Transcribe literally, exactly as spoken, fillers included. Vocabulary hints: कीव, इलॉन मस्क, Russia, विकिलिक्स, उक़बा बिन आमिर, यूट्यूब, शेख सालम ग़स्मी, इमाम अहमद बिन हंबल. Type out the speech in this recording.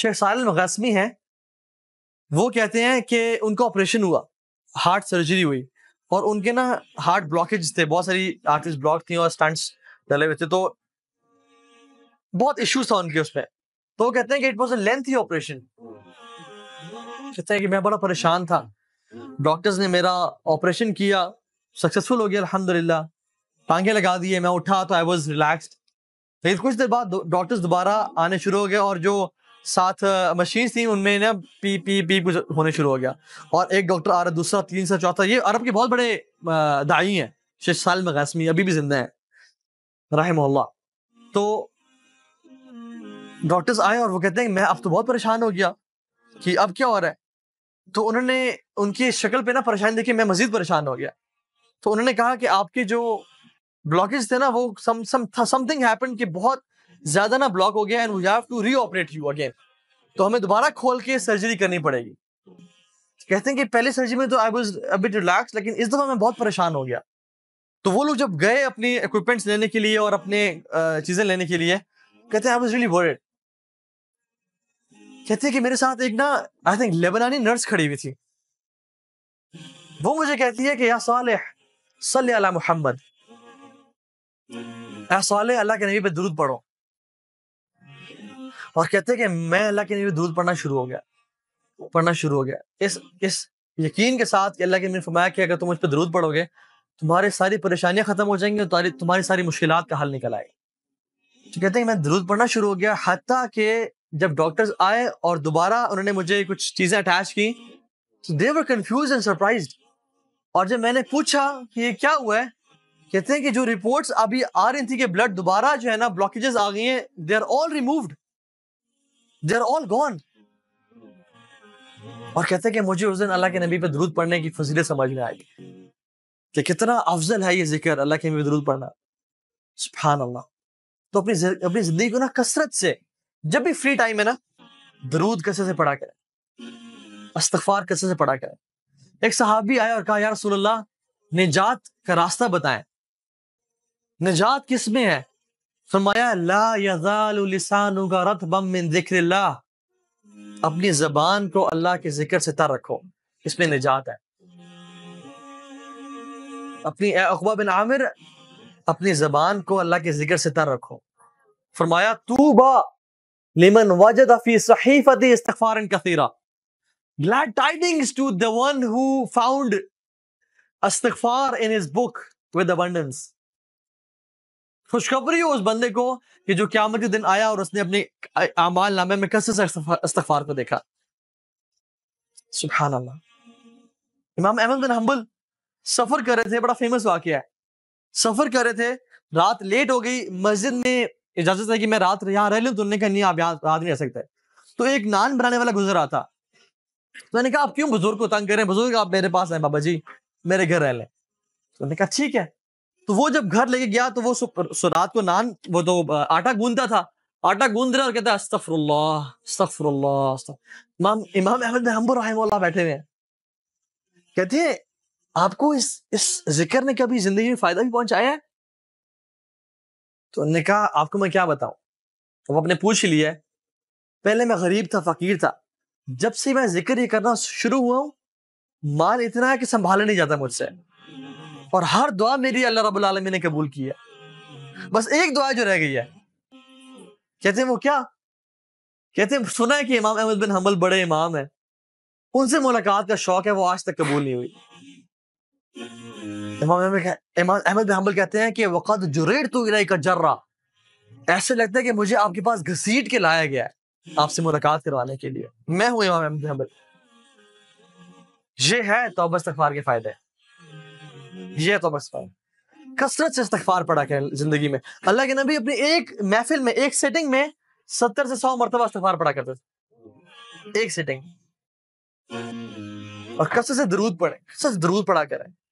शेख सालम ग़स्मी हैं, वो कहते हैं कि उनका ऑपरेशन हुआ, हार्ट सर्जरी हुई और उनके ना हार्ट ब्लॉकेज थे, बहुत सारी आर्टरीज ब्लॉक थी और स्टंट्स डले हुए थे, तो बहुत इश्यूज था उनके उसमें। तो वो कहते हैं कि it was a lengthy operation. कहते हैं कि मैं बड़ा परेशान था, डॉक्टर्स ने मेरा ऑपरेशन किया, सक्सेसफुल हो गया अल्हम्दुलिल्लाह, टांगे लगा दिए, मैं उठा तो आई वाज रिलैक्स्ड। लेकिन कुछ देर बाद डॉक्टर्स दोबारा आने शुरू हो गए और जो साथ मशीन थी उनमें ना पी पी पी कुछ होने शुरू हो गया और एक डॉक्टर आ रहा, दूसरा, तीसरा, चौथा। ये अरब के बहुत बड़े दाई हैं शेख सालम ग़स्मी, अभी भी जिंदा हैं रहमहुल्लाह। तो डॉक्टर्स आए और वो कहते हैं मैं अब तो बहुत परेशान हो गया कि अब क्या हो रहा है। तो उन्होंने उनकी शक्ल पे ना परेशान देखी, मैं मजीद परेशान हो गया। तो उन्होंने कहा कि आपके जो ब्लॉकेज थे ना वो सम सम समथिंग हैपेंड कि बहुत ज्यादा ना ब्लॉक हो गया, and we have to reoperate you again, तो हमें दोबारा खोल के सर्जरी करनी पड़ेगी। कहते हैं कि पहले सर्जरी में तो I was a bit relax, लेकिन इस दफा मैं बहुत परेशान हो गया। तो वो लोग जब गए अपने इक्विपमेंट्स लेने के लिए और अपने चीजें लेने के लिए, कहते हैं आई वाज रियली वरीड। कहते हैं कि मेरे साथ एक ना आई थिंक लेबनानी नर्स खड़ी हुई थी, वो मुझे कहती है कि या सालेह सल्ले अला मुहम्मद, या सालेह अल्लाह के नबी पे दुरूद पढ़ो। और कहते हैं कि मैं अल्लाह के नबी पे दुरूद पढ़ना शुरू हो गया पढ़ना शुरू हो गया इस इस यकीन के साथ कि अल्लाह के नबी ने फरमाया कि अगर तुम मुझ पर दुरूद पढ़ोगे तुम्हारी सारी परेशानियां खत्म हो जाएंगी और तुम्हारी सारी मुश्किलात का हल निकल आएगा। तो कहते हैं कि मैं दुरूद पढ़ना शुरू हो गया, हत्ता के जब डॉक्टर्स आए और दोबारा उन्होंने मुझे कुछ चीजें अटैच की, तो they were confuse and surprised. और जब मैंने पूछा कि ये क्या हुआ है, कहते हैं कि जो रिपोर्ट्स अभी आ रही थी कि ब्लड दोबारा जो है ना ब्लॉकेजेस आ गई हैं, they are all removed, they are all gone. और कहते हैं कि मुझे उस दिन अल्लाह के नबी पे दुरूद पढ़ने की फजीलत समझ में आई कि कितना अफजल है ये जिक्र, अल्लाह के नबी पे दुरूद पढ़ना, सुभान अल्लाह। तो अपनी अपनी जिंदगी को ना कसरत से, जब भी फ्री टाइम है ना, दरूद कसरत से पढ़ा करें, इस्तिगफार कसरत से पढ़ा करें। एक सहाबी आया और कहा या रसूल अल्लाह निजात का रास्ता बताएं, निजात किस में है? फरमाया ला यज़ालु लिसानुका रतबम मिन ज़िक्रिल्लाह, अपनी जबान को अल्लाह के जिक्र से तर रखो, इसमें निजात है। अपनी उक़बा बिन आमिर, अपनी जबान को अल्लाह के जिक्र से तर रखो। फरमाया तूबा लिमन वजदा फी सहीफती इस्तगफारन कसीरा, glad tidings to the one who found इस्तगफार in his book with abundance. खुशखबरी हो उस बंदे को कि जो क़यामत के दिन आया और उसने अपने अमाल नामे में कसरत से इस्तगफार को देखा, सुभान अल्लाह। इमाम अहमद बिन हंबल सफर कर रहे थे, बड़ा फेमस वाक़या है, सफर कर रहे थे, रात लेट हो गई, मस्जिद में इजाजत है कि मैं रात यहाँ रह लूँ, तो उन्होंने कहा नहीं आप यहाँ रात नहीं रह सकते। तो एक नान बनाने वाला गुजर रहा था, तो मैंने कहा आप क्यों बुजुर्ग को तंग कर रहे हैं, बुजुर्ग आप मेरे पास हैं बाबा जी, मेरे घर रह लें। तो उन्होंने कहा ठीक है। तो वो जब घर लेके गया तो वो सु, सु रात को नान वो तो आटा गूंदता था, आटा गूंद रहा और कहता अस्तगफिरुल्लाह अस्तगफिरुल्लाह। इमाम इमाम अहमद बिन हंबल रहमहुल्लाह बैठे हुए हैं, कहते हैं आपको इस इस जिक्र ने कभी जिंदगी में फायदा भी पहुंचाया है? तो उन्होंने कहा आपको मैं क्या बताऊं, अब आपने पूछ लिया है, पहले मैं गरीब था, फकीर था, जब से मैं जिक्र ये करना शुरू हुआ हूं माल इतना है कि संभाला नहीं जाता मुझसे, और हर दुआ मेरी अल्लाह रब्बुल आलमीन ने कबूल की है, बस एक दुआ जो रह गई है। कहते हैं वो क्या? कहते हैं सुना है कि इमाम अहमद बिन हंबल बड़े इमाम है, उनसे मुलाकात का शौक है, वो आज तक कबूल नहीं हुई। इमाम अहमद बिन हंबल कहते हैं कि वक़द जुरेतु इलैका जर्रा, ऐसे लगता है कि मुझे आपके पास घसीट के लाया गया है आपसे मुलाकात करवाने के लिए, मैं हूं इमाम अहमद बिन हंबल। ये है तौबा इस्तगफार के फायदे, ये है तौबा इस्तगफार। कसरत से इस्तगफार पढ़ा करें जिंदगी में। अल्लाह के नबी अपनी एक महफिल में, एक सेटिंग में सत्तर से सौ मरतबा इस्तगफार पढ़ा करते थे, एक सेटिंग। और कसरत से दरूद पढ़े, कसरत से दरूद पढ़ा करें।